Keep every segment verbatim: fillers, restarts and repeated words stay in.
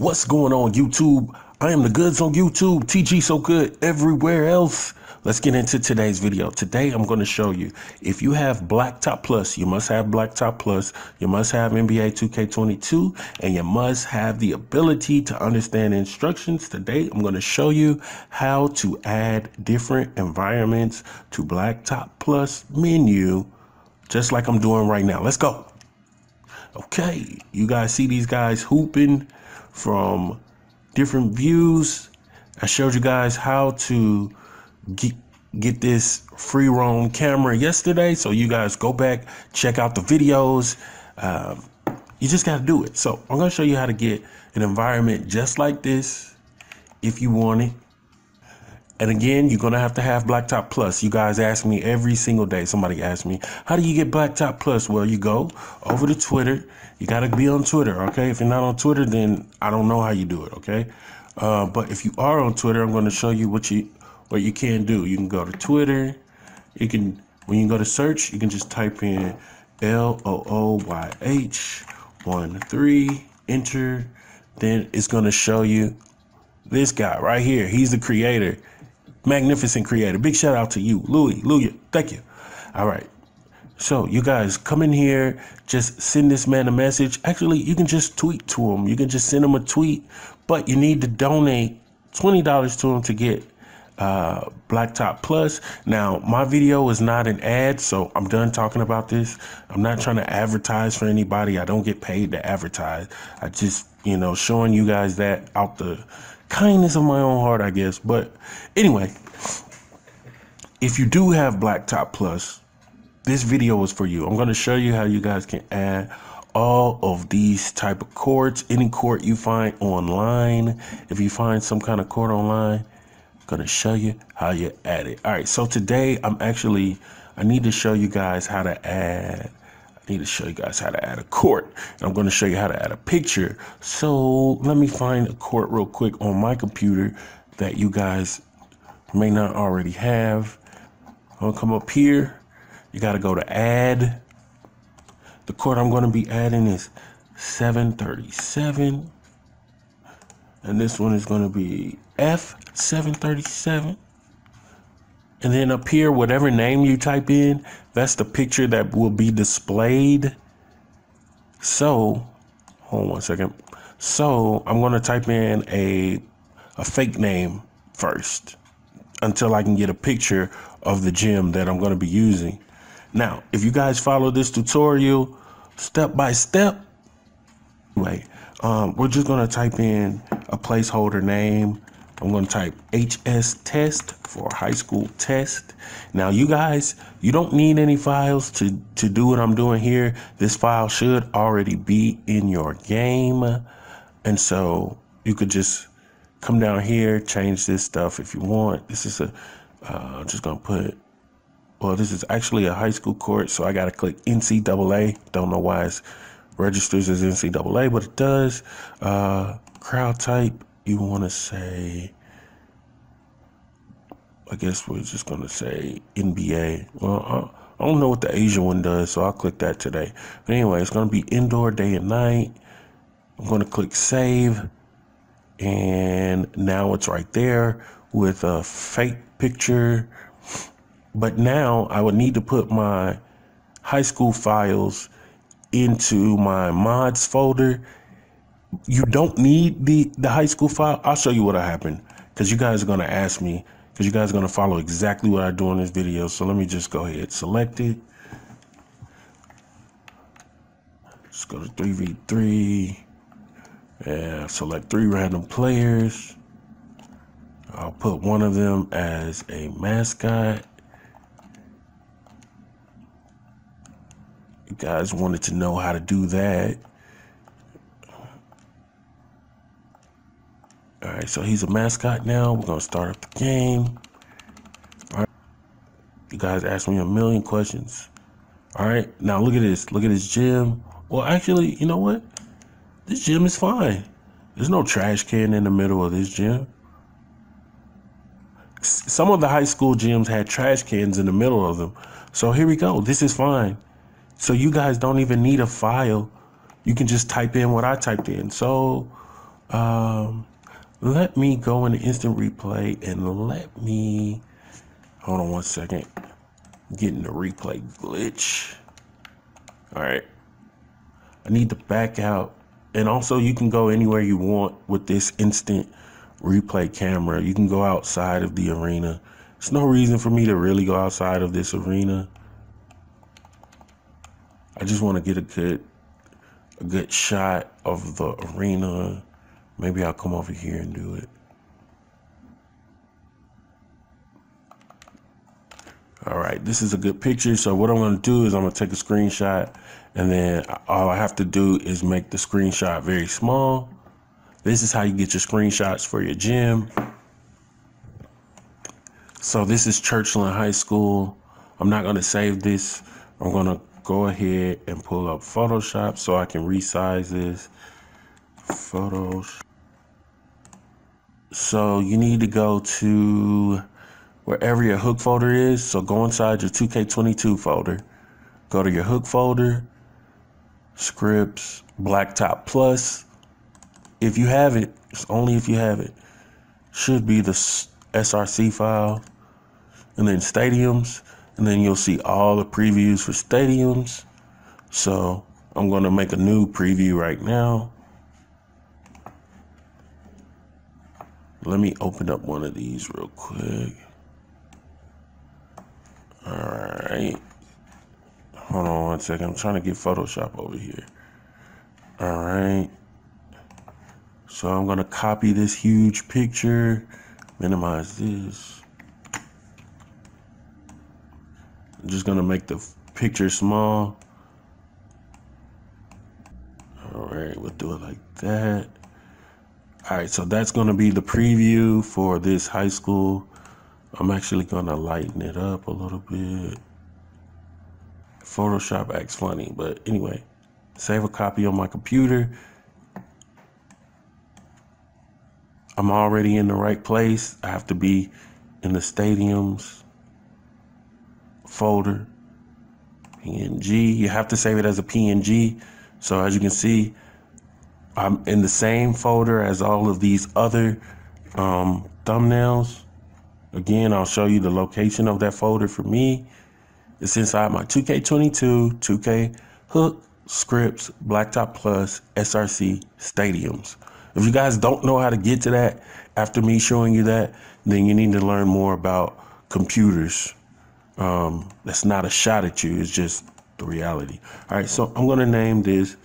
What's going on, YouTube? I am the goods on YouTube, T G So Good everywhere else. Let's get into today's video. Today, I'm going to show you if you have Blacktop Plus, you must have Blacktop Plus, you must have N B A two K twenty-two, and you must have the ability to understand instructions. Today, I'm going to show you how to add different environments to Blacktop Plus menu, just like I'm doing right now. Let's go. Okay, you guys see these guys hooping from different views. I showed you guys how to get, get this free roam camera yesterday, so you guys go back, check out the videos. Um, you just got to do it. So I'm going to show you how to get an environment just like this if you want it. And again, you're going to have to have Blacktop Plus. You guys ask me every single day. Somebody asks me, how do you get Blacktop Plus? Well, you go over to Twitter. You got to be on Twitter, okay? If you're not on Twitter, then I don't know how you do it, okay? Uh, but if you are on Twitter, I'm going to show you what you what you can do. You can go to Twitter. You can, when you go to search, you can just type in L O O Y H one three, enter. Then it's going to show you this guy right here. He's the creator. Magnificent creator. Big shout out to you, Louie. Louie, thank you. All right. So you guys come in here, just send this man a message. Actually, you can just tweet to him. You can just send him a tweet, but you need to donate twenty dollars to him to get uh, Blacktop Plus. Now, my video is not an ad, so I'm done talking about this. I'm not trying to advertise for anybody. I don't get paid to advertise. I just, you know, showing you guys that out the kindness of my own heart, I guess. But anyway, if you do have Blacktop Plus, this video is for you. I'm going to show you how you guys can add all of these type of chords, any chord you find online. If you find some kind of chord online, I'm going to show you how you add it. All right, so today I'm actually, I need to show you guys how to add I need to show you guys how to add a chord, and I'm going to show you how to add a picture. So let me find a chord real quick on my computer that you guys may not already have. I'll come up here. You got to go to add. The chord I'm going to be adding is seven thirty-seven, and this one is going to be F seven thirty-seven. And then up here, whatever name you type in, that's the picture that will be displayed. So, hold on one second. So I'm gonna type in a, a fake name first until I can get a picture of the gym that I'm gonna be using. Now, if you guys follow this tutorial step by step, anyway, um, we're just gonna type in a placeholder name. I'm going to type H S test for high school test. Now, you guys, you don't need any files to, to do what I'm doing here. This file should already be in your game. And so you could just come down here, change this stuff if you want. This is a, uh, I'm just going to put, well, this is actually a high school court. So I got to click N C double A. Don't know why it registers as N C double A, but it does. Uh, crowd type. You want to say, I guess we're just going to say N B A. Well, I don't know what the Asian one does, so I'll click that today. But anyway, it's going to be indoor day and night. I'm going to click save. And now it's right there with a fake picture. But now I would need to put my high school files into my mods folder. You don't need the, the high school file. I'll show you what happened, because you guys are going to ask me, because you guys are going to follow exactly what I do in this video. So let me just go ahead, select it. Let's go to three v three. Yeah, select three random players. I'll put one of them as a mascot. You guys wanted to know how to do that. All right, so he's a mascot now. We're going to start up the game. All right. You guys asked me a million questions. All right, now look at this. Look at this gym. Well, actually, you know what? This gym is fine. There's no trash can in the middle of this gym. Some of the high school gyms had trash cans in the middle of them. So here we go. This is fine. So you guys don't even need a file. You can just type in what I typed in. So Um, let me go in the instant replay and let me, hold on one second, get in the replay glitch. All right, I need to back out. And also you can go anywhere you want with this instant replay camera. You can go outside of the arena. There's no reason for me to really go outside of this arena. I just want to get a good, a good shot of the arena. Maybe I'll come over here and do it. All right, this is a good picture. So what I'm gonna do is I'm gonna take a screenshot, and then all I have to do is make the screenshot very small. This is how you get your screenshots for your gym. So this is Churchland High School. I'm not gonna save this. I'm gonna go ahead and pull up Photoshop so I can resize this. Photos. So you need to go to wherever your hook folder is. So go inside your two K twenty-two folder, go to your hook folder, scripts, Blacktop Plus. If you have it, it's only if you have it, should be the S R C file, and then stadiums, and then you'll see all the previews for stadiums. So I'm going to make a new preview right now. Let me open up one of these real quick. All right, hold on one second. I'm trying to get Photoshop over here. All right, so I'm gonna copy this huge picture, minimize this. I'm just gonna make the picture small. All right, we'll do it like that. All right, so that's gonna be the preview for this high school. I'm actually gonna lighten it up a little bit. Photoshop acts funny, but anyway, save a copy on my computer. I'm already in the right place. I have to be in the stadiums folder, P N G. You have to save it as a P N G. So as you can see, I'm in the same folder as all of these other um, thumbnails. Again, I'll show you the location of that folder. For me, it's inside my two K twenty-two, two K, hook, scripts, Blacktop Plus, S R C, stadiums. If you guys don't know how to get to that after me showing you that, then you need to learn more about computers. Um, that's not a shot at you, it's just the reality. All right, so I'm gonna name this.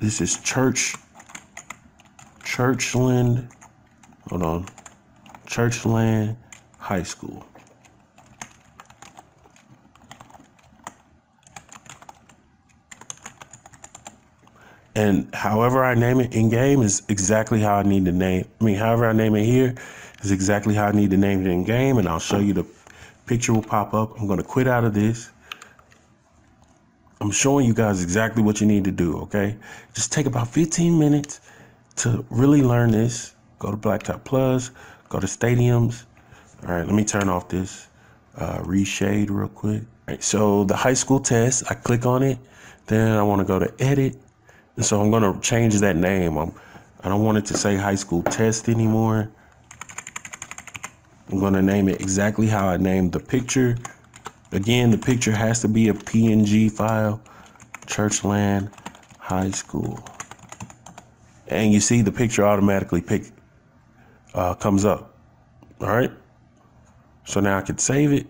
This is Church, Churchland, hold on. Churchland High School. And however I name it in game is exactly how I need to name. I mean, however I name it here is exactly how I need to name it in game. And I'll show you, the picture will pop up. I'm going to quit out of this. I'm showing you guys exactly what you need to do. Okay. Just take about fifteen minutes to really learn this. Go to Blacktop Plus. Go to stadiums. All right, let me turn off this uh, reshade real quick. All right, so the high school test, I click on it. Then I want to go to edit. And so I'm going to change that name. I'm, I don't want it to say high school test anymore. I'm going to name it exactly how I named the picture. Again, the picture has to be a P N G file, Churchland High School. And you see the picture automatically picked. Uh, comes up. All right, so now I can save it,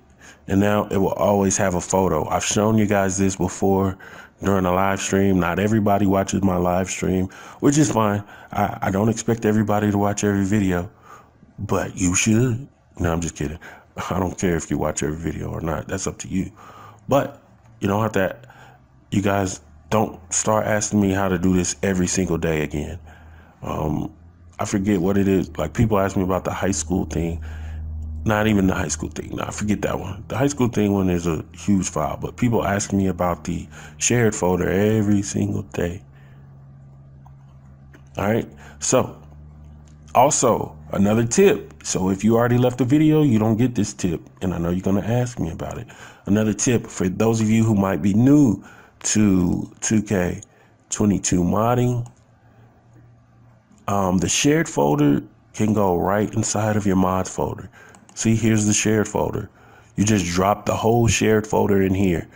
and now it will always have a photo. I've shown you guys this before during a live stream. Not everybody watches my live stream, which is fine. I, I don't expect everybody to watch every video, but you should. No, I'm just kidding. I don't care if you watch every video or not. That's up to you. But you don't have to. You guys don't start asking me how to do this every single day again. Um, I forget what it is. Like, people ask me about the high school thing. Not even the high school thing. No, I forget that one. The high school thing one is a huge file, but people ask me about the shared folder every single day. All right. So also another tip. So if you already left the video, you don't get this tip. And I know you're going to ask me about it. Another tip for those of you who might be new to two K twenty-two modding. Um, the shared folder can go right inside of your mods folder. See, here's the shared folder. You just drop the whole shared folder in here.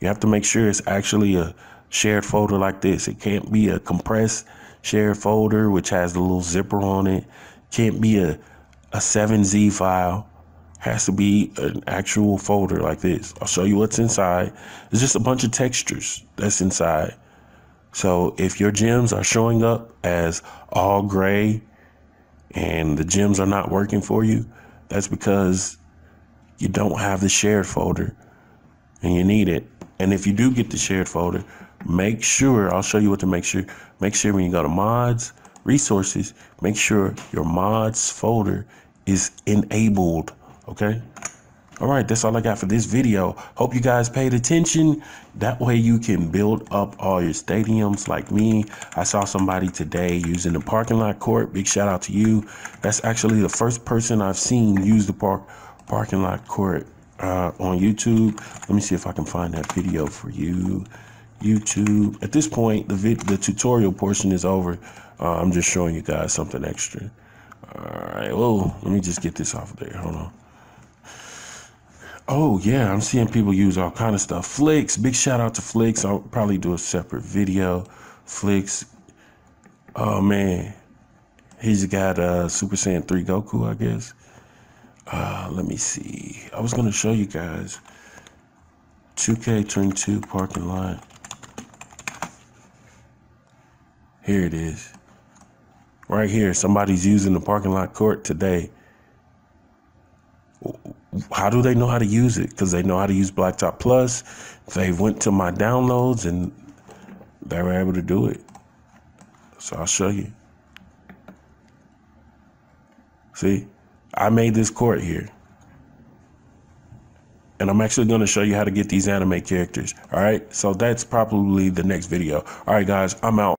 You have to make sure it's actually a shared folder like this. It can't be a compressed shared folder, which has a little zipper on it. Can't be a, a seven Z file. Has to be an actual folder like this. I'll show you what's inside. It's just a bunch of textures that's inside. So if your gems are showing up as all gray and the gems are not working for you, that's because you don't have the shared folder and you need it. And if you do get the shared folder, make sure, I'll show you what to make sure. Make sure when you go to mods, resources, make sure your mods folder is enabled. Okay. All right. That's all I got for this video. Hope you guys paid attention. That way you can build up all your stadiums like me. I saw somebody today using the parking lot court. Big shout out to you. That's actually the first person I've seen use the park parking lot court uh, on YouTube. Let me see if I can find that video for you. YouTube. At this point, the, vid the tutorial portion is over. Uh, I'm just showing you guys something extra. All right. Whoa. Let me just get this off of there. Hold on. Oh yeah, I'm seeing people use all kind of stuff. Flicks, big shout out to Flicks. I'll probably do a separate video. Flicks, oh man, he's got uh, Super Saiyan three Goku, I guess. Uh, let me see. I was gonna show you guys two K twenty-two parking lot. Here it is, right here. Somebody's using the parking lot court today. How do they know how to use it? Because they know how to use Blacktop Plus. They went to my downloads and they were able to do it. So I'll show you. See, I made this court here. And I'm actually going to show you how to get these anime characters. All right. So that's probably the next video. All right, guys, I'm out.